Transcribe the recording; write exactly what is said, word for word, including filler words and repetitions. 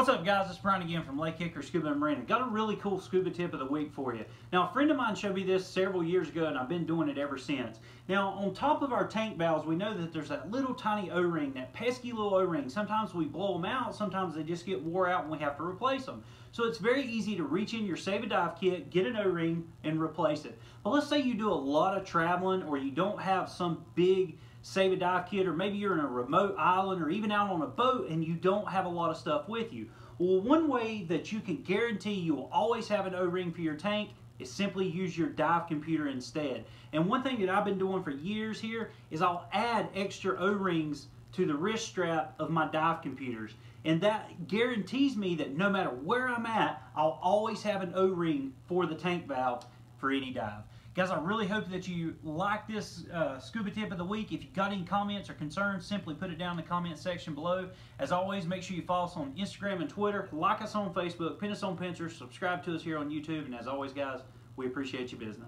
What's up, guys? It's Brian again from Lake Hickory Scuba and Marina. Got a really cool scuba tip of the week for you. Now, a friend of mine showed me this several years ago, and I've been doing it ever since. Now, on top of our tank valves, we know that there's that little tiny O-ring, that pesky little O-ring. Sometimes we blow them out, sometimes they just get wore out and we have to replace them. So it's very easy to reach in your Save a Dive kit, get an O-ring, and replace it. But let's say you do a lot of traveling or you don't have some big Save a Dive kit, or maybe you're in a remote island or even out on a boat and you don't have a lot of stuff with you. Well, one way that you can guarantee you will always have an O-ring for your tank is simply use your dive computer instead. And one thing that I've been doing for years here is I'll add extra O-rings to the wrist strap of my dive computers, and that guarantees me that no matter where I'm at, I'll always have an O-ring for the tank valve for any dive. Guys, I really hope that you like this uh, scuba tip of the week. If you got any comments or concerns, simply put it down in the comment section below. As always, make sure you follow us on Instagram and Twitter, like us on Facebook, pin us on Pinterest, subscribe to us here on YouTube, and as always, guys, we appreciate your business.